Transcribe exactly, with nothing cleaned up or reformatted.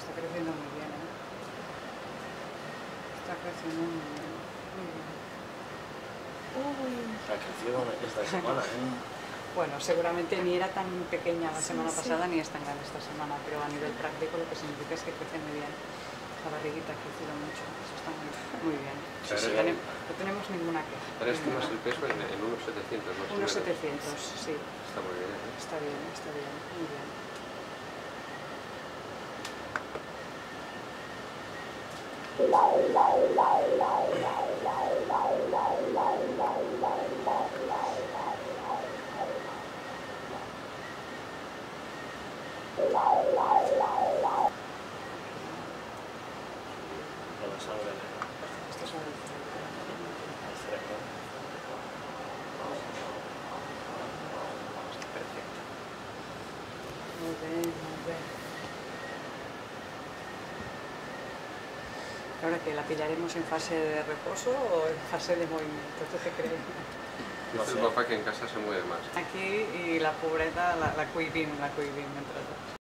se está creciendo muy bien, ¿eh? Está creciendo muy bien. Uy. Está creciendo esta semana, ¿eh? Bueno, seguramente ni era tan pequeña la sí, semana pasada sí. Ni es tan grande esta semana, pero a nivel práctico lo que significa es que crece muy bien. La barriguita ha crecido mucho, eso está muy, muy bien. Sí, sí, no, no tenemos ninguna queja. ¿Tres kilos el peso en, en unos setecientos? ¿No? Unos setecientos, sí. Está muy bien, ¿eh? Está bien, está bien, muy bien. Esto es un... Muy bien, muy bien. ¿Ahora que la pillaremos en fase de reposo o en fase de movimiento? ¿Tú te crees? No sé, papá, que en casa se mueve más. Aquí y la pobreta, la, la cuidim, la cuidim entre todos.